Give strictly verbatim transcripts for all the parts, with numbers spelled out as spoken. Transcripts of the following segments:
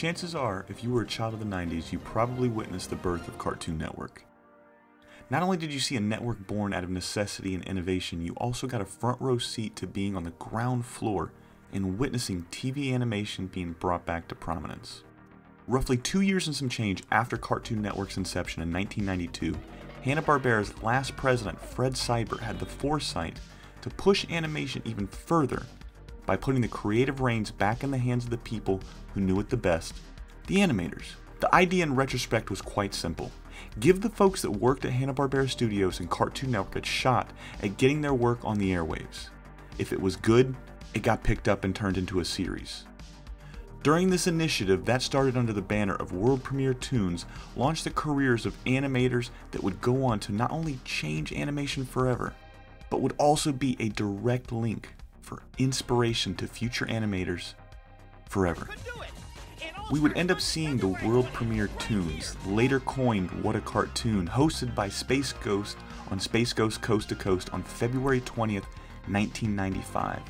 Chances are, if you were a child of the nineties, you probably witnessed the birth of Cartoon Network. Not only did you see a network born out of necessity and innovation, you also got a front row seat to being on the ground floor and witnessing T V animation being brought back to prominence. Roughly two years and some change after Cartoon Network's inception in nineteen ninety-two, Hanna-Barbera's last president, Fred Seibert, had the foresight to push animation even further by putting the creative reins back in the hands of the people who knew it the best, the animators. The idea in retrospect was quite simple. Give the folks that worked at Hanna-Barbera Studios and Cartoon Network a shot at getting their work on the airwaves. If it was good, it got picked up and turned into a series. During this initiative that started under the banner of World Premiere Toons launched the careers of animators that would go on to not only change animation forever, but would also be a direct link for inspiration to future animators forever. We would end up seeing the World Premiere Toons, later coined What a Cartoon, hosted by Space Ghost on Space Ghost Coast to Coast on February twentieth, nineteen ninety-five.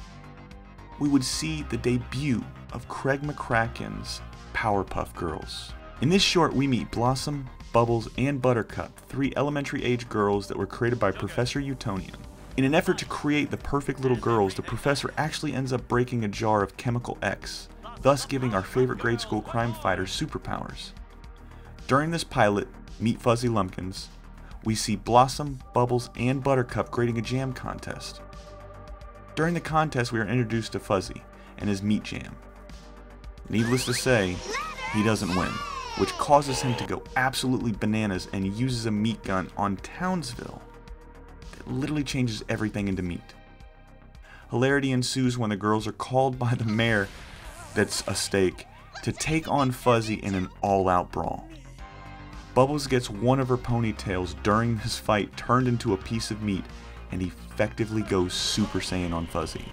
We would see the debut of Craig McCracken's Powerpuff Girls. In this short, we meet Blossom, Bubbles, and Buttercup, three elementary age girls that were created by Professor Utonium. In an effort to create the perfect little girls, the professor actually ends up breaking a jar of Chemical X, thus giving our favorite grade school crime fighters superpowers. During this pilot, Meet Fuzzy Lumpkins, we see Blossom, Bubbles, and Buttercup grading a jam contest. During the contest, we are introduced to Fuzzy and his meat jam. Needless to say, he doesn't win, which causes him to go absolutely bananas and uses a meat gun on Townsville that literally changes everything into meat. Hilarity ensues when the girls are called by the mayor, that's a steak, to take on Fuzzy in an all-out brawl. Bubbles gets one of her ponytails during this fight turned into a piece of meat and effectively goes Super Saiyan on Fuzzy.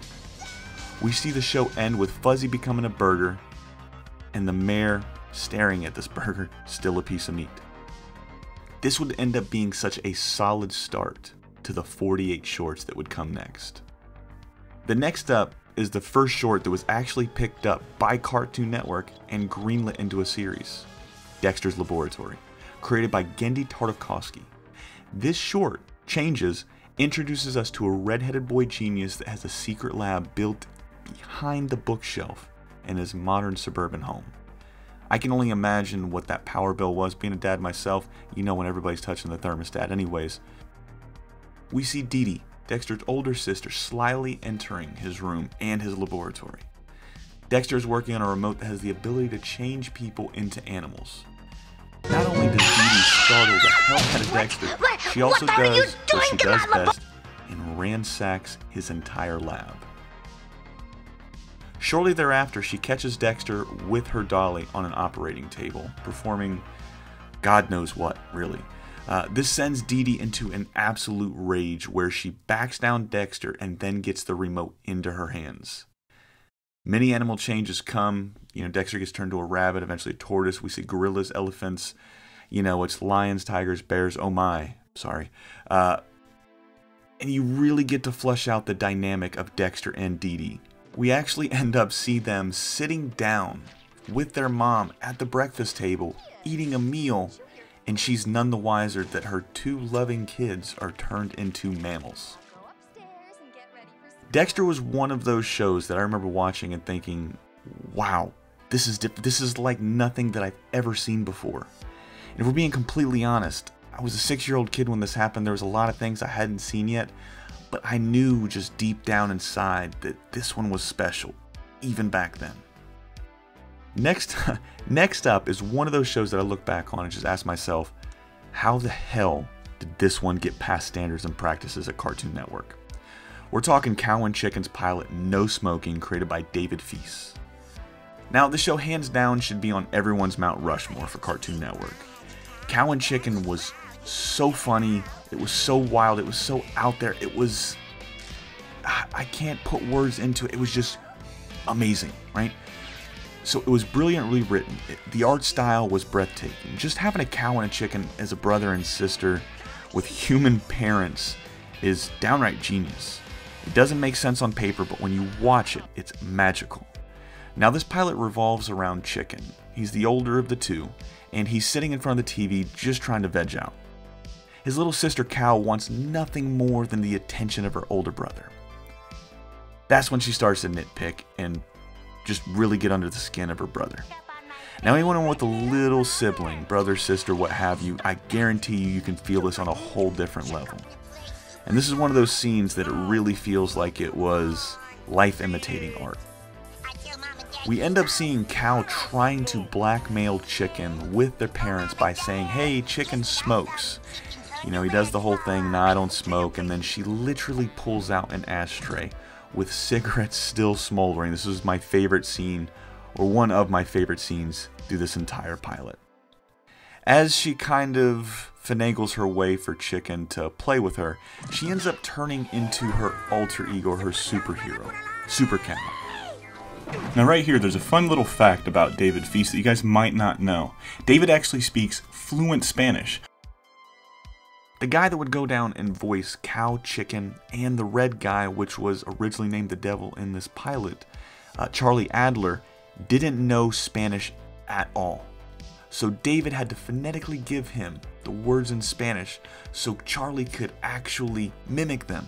We see the show end with Fuzzy becoming a burger and the mayor staring at this burger, still a piece of meat. This would end up being such a solid start to the forty-eight shorts that would come next. The next up is the first short that was actually picked up by Cartoon Network and greenlit into a series, Dexter's Laboratory, created by Genndy Tartakovsky. This short, Changes, introduces us to a red-headed boy genius that has a secret lab built behind the bookshelf in his modern suburban home. I can only imagine what that power bill was. Being a dad myself, you know when everybody's touching the thermostat anyways. We see Dee Dee, Dexter's older sister, slyly entering his room and his laboratory. Dexter is working on a remote that has the ability to change people into animals. Not only does Dee Dee startle the hell out of Dexter, what? she also what does what she does best and ransacks his entire lab. Shortly thereafter, she catches Dexter with her dolly on an operating table, performing God knows what, really. Uh, this sends Dee Dee into an absolute rage where she backs down Dexter and then gets the remote into her hands. Many animal changes come. You know, Dexter gets turned to a rabbit, eventually a tortoise. We see gorillas, elephants, you know, it's lions, tigers, bears, oh my, sorry. Uh, and you really get to flesh out the dynamic of Dexter and Dee Dee. We actually end up see them sitting down with their mom at the breakfast table, eating a meal, and she's none the wiser that her two loving kids are turned into mammals. Dexter was one of those shows that I remember watching and thinking, wow, this is this is like nothing that I've ever seen before. And if we're being completely honest, I was a six-year-old kid when this happened. There was a lot of things I hadn't seen yet, but I knew just deep down inside that this one was special, even back then. Next, next up is one of those shows that I look back on and just ask myself, how the hell did this one get past standards and practices at Cartoon Network? We're talking Cow and Chicken's pilot, No Smoking, created by David Feiss. Now, this show hands down should be on everyone's Mount Rushmore for Cartoon Network. Cow and Chicken was so funny, it was so wild, it was so out there, it was, I can't put words into it, it was just amazing, right? So it was brilliantly written. It, the art style was breathtaking. Just having a cow and a chicken as a brother and sister with human parents is downright genius. It doesn't make sense on paper, but when you watch it, it's magical. Now this pilot revolves around Chicken. He's the older of the two, and he's sitting in front of the T V just trying to veg out. His little sister Cow wants nothing more than the attention of her older brother. That's when she starts to nitpick and just really get under the skin of her brother. Now anyone with a little sibling, brother, sister, what have you, I guarantee you you can feel this on a whole different level. And this is one of those scenes that it really feels like it was life imitating art. We end up seeing Cow trying to blackmail Chicken with their parents by saying, hey, Chicken smokes. You know, he does the whole thing, nah, I don't smoke, and then she literally pulls out an ashtray with cigarettes still smoldering. This is my favorite scene, or one of my favorite scenes through this entire pilot. As she kind of finagles her way for Chicken to play with her, she ends up turning into her alter ego, her superhero, Super Cow. Now right here, there's a fun little fact about David Feiss that you guys might not know. David actually speaks fluent Spanish. The guy that would go down and voice Cow, Chicken, and the Red Guy, which was originally named the Devil in this pilot, uh, Charlie Adler, didn't know Spanish at all. So David had to phonetically give him the words in Spanish so Charlie could actually mimic them.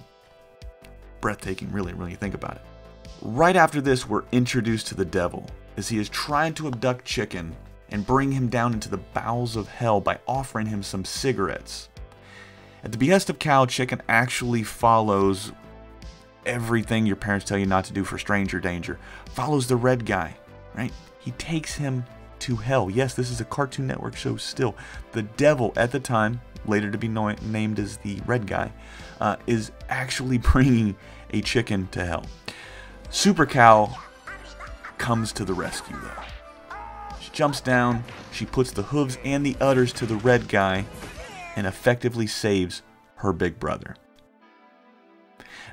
Breathtaking, really, when you think about it. Right after this, we're introduced to the Devil as he is trying to abduct Chicken and bring him down into the bowels of hell by offering him some cigarettes. At the behest of Cow, Chicken actually follows everything your parents tell you not to do for stranger danger. Follows the Red Guy, right? He takes him to hell. Yes, this is a Cartoon Network show still. The Devil at the time, later to be no named as the Red Guy, uh, is actually bringing a chicken to hell. Super Cow comes to the rescue though. She jumps down, she puts the hooves and the udders to the Red Guy, and effectively saves her big brother.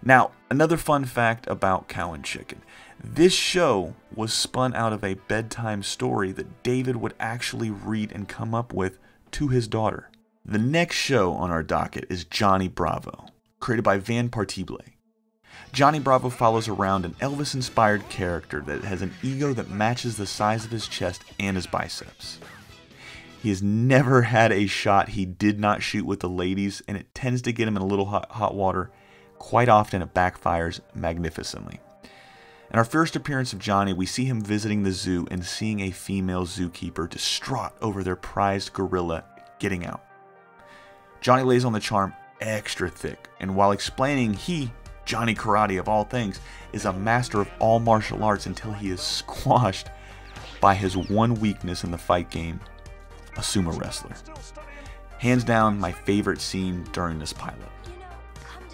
Now, another fun fact about Cow and Chicken. This show was spun out of a bedtime story that David would actually read and come up with to his daughter. The next show on our docket is Johnny Bravo, created by Van Partible. Johnny Bravo follows around an Elvis-inspired character that has an ego that matches the size of his chest and his biceps. He has never had a shot he did not shoot with the ladies, and it tends to get him in a little hot, hot water. Quite often it backfires magnificently. In our first appearance of Johnny, we see him visiting the zoo and seeing a female zookeeper distraught over their prized gorilla getting out. Johnny lays on the charm extra thick, and while explaining he, Johnny Karate of all things, is a master of all martial arts until he is squashed by his one weakness in the fight game, a sumo wrestler. Hands down, my favorite scene during this pilot.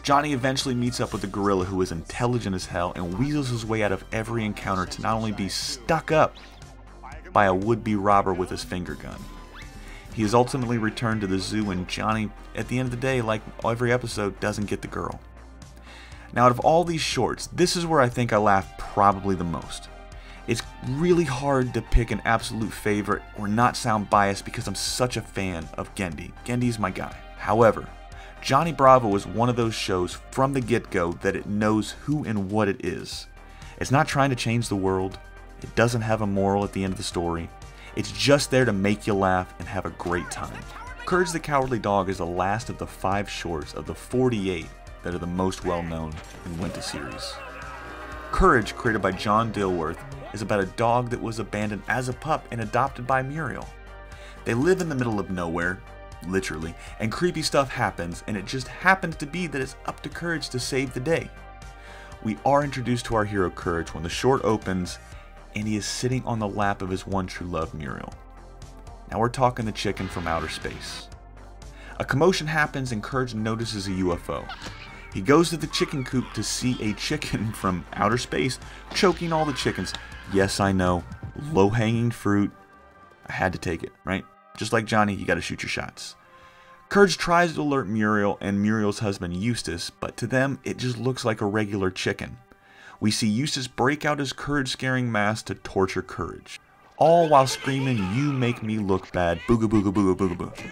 Johnny eventually meets up with a gorilla who is intelligent as hell and weasels his way out of every encounter to not only be stuck up by a would-be robber with his finger gun. He is ultimately returned to the zoo, and Johnny, at the end of the day, like every episode, doesn't get the girl. Now, out of all these shorts, this is where I think I laughed probably the most. It's really hard to pick an absolute favorite or not sound biased because I'm such a fan of Genndy. Gendy's my guy. However, Johnny Bravo is one of those shows from the get-go that it knows who and what it is. It's not trying to change the world. It doesn't have a moral at the end of the story. It's just there to make you laugh and have a great time. Courage the Cowardly Dog is the last of the five shorts of the forty-eight that are the most well-known and went to series. Courage, created by John Dilworth, is about a dog that was abandoned as a pup and adopted by Muriel. They live in the middle of nowhere, literally, and creepy stuff happens, and it just happens to be that it's up to Courage to save the day. We are introduced to our hero Courage when the short opens, and he is sitting on the lap of his one true love, Muriel. Now we're talking the chicken from outer space. A commotion happens and Courage notices a U F O. He goes to the chicken coop to see a chicken from outer space choking all the chickens. Yes, I know, low-hanging fruit. I had to take it, right? Just like Johnny, you gotta shoot your shots. Courage tries to alert Muriel and Muriel's husband Eustace, but to them, it just looks like a regular chicken. We see Eustace break out his courage-scaring mask to torture Courage, all while screaming, "You make me look bad, booga booga booga booga booga."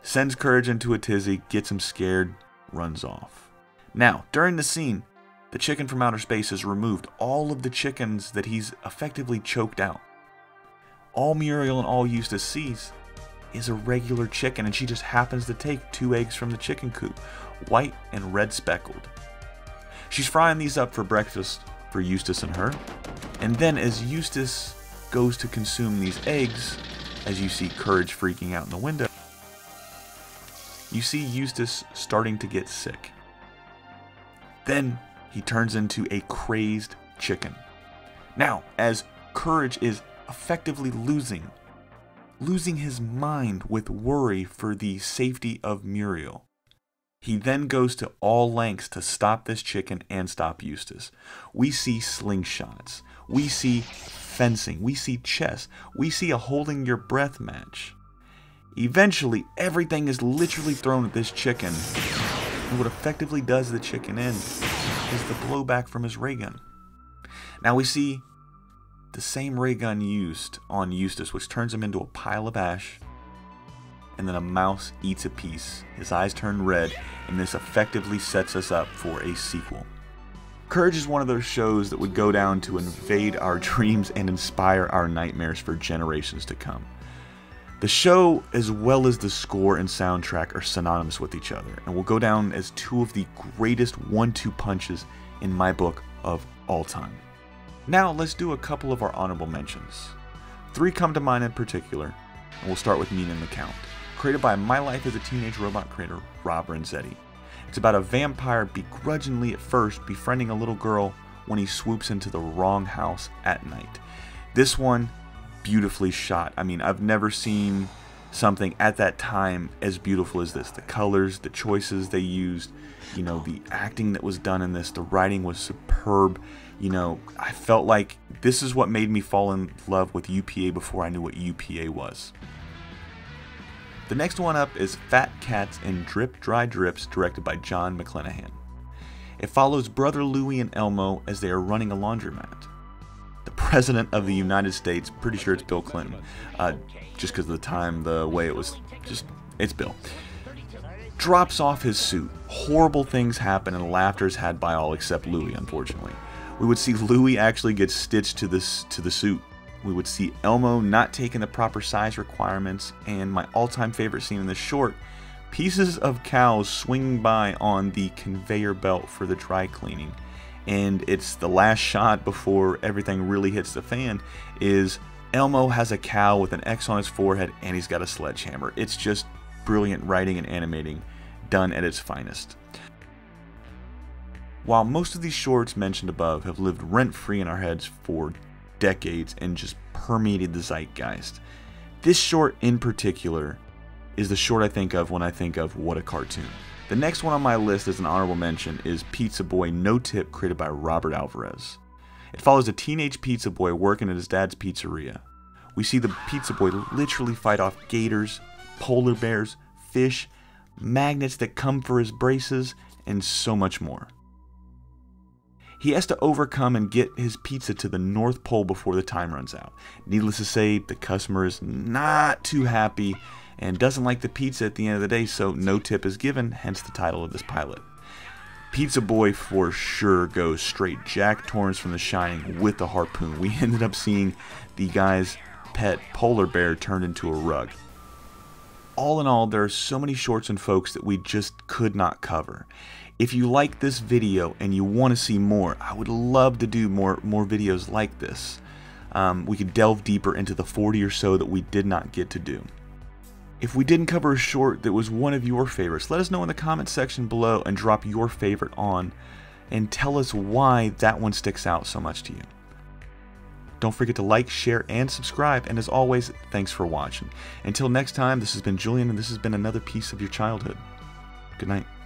Sends Courage into a tizzy, gets him scared, runs off. Now, during the scene, the chicken from outer space has removed all of the chickens that he's effectively choked out. all Muriel and all Eustace sees is a regular chicken, and she just happens to take two eggs from the chicken coop, white and red speckled. She's frying these up for breakfast for Eustace and her, and then as Eustace goes to consume these eggs, as you see Courage freaking out in the window, you see Eustace starting to get sick. Then he turns into a crazed chicken. Now, as Courage is effectively losing, losing his mind with worry for the safety of Muriel, he then goes to all lengths to stop this chicken and stop Eustace. We see slingshots. We see fencing. We see chess. We see a holding your breath match. Eventually, everything is literally thrown at this chicken, and what effectively does the chicken in is the blowback from his ray gun. Now we see the same ray gun used on Eustace, which turns him into a pile of ash, and then a mouse eats a piece. His eyes turn red, and this effectively sets us up for a sequel. Courage is one of those shows that would go down to invade our dreams and inspire our nightmares for generations to come. The show, as well as the score and soundtrack, are synonymous with each other, and will go down as two of the greatest one two punches in my book of all time. Now let's do a couple of our honorable mentions. Three come to mind in particular, and we'll start with Mina the Count, created by My Life as a Teenage Robot creator Rob Renzetti. It's about a vampire begrudgingly at first befriending a little girl when he swoops into the wrong house at night. This one beautifully shot. I mean, I've never seen something at that time as beautiful as this. The colors, the choices they used, you know, the acting that was done in this, the writing was superb. You know, I felt like this is what made me fall in love with U P A before I knew what U P A was. The next one up is Fat Cats and Drip Dry Drips, directed by John McClanahan. It follows brother Louie and Elmo as they are running a laundromat. The President of the United States, pretty sure it's Bill Clinton, uh, just because of the time, the way it was, just, it's Bill, drops off his suit. Horrible things happen and laughter is had by all except Louie, unfortunately. We would see Louie actually get stitched to, this, to the suit. We would see Elmo not taking the proper size requirements, and my all-time favorite scene in this short, pieces of cows swinging by on the conveyor belt for the dry cleaning. And it's the last shot before everything really hits the fan, is Elmo has a cow with an X on his forehead and he's got a sledgehammer. It's just brilliant writing and animating, done at its finest. While most of these shorts mentioned above have lived rent-free in our heads for decades and just permeated the zeitgeist, this short in particular is the short I think of when I think of What a Cartoon. The next one on my list as an honorable mention is Pizza Boy No Tip, created by Robert Alvarez. It follows a teenage pizza boy working at his dad's pizzeria. We see the pizza boy literally fight off gators, polar bears, fish, magnets that come for his braces, and so much more. He has to overcome and get his pizza to the North Pole before the time runs out. Needless to say, the customer is not too happy and doesn't like the pizza at the end of the day, so no tip is given, hence the title of this pilot. Pizza Boy for sure goes straight Jack Torrance from The Shining with the harpoon. We ended up seeing the guy's pet polar bear turned into a rug. All in all, there are so many shorts and folks that we just could not cover. If you like this video and you want to see more, I would love to do more, more videos like this. Um, we could delve deeper into the forty or so that we did not get to do. If we didn't cover a short that was one of your favorites, let us know in the comment section below and drop your favorite on, and tell us why that one sticks out so much to you. Don't forget to like, share, and subscribe, and as always, thanks for watching. Until next time, this has been Julian, and this has been another piece of your childhood. Good night.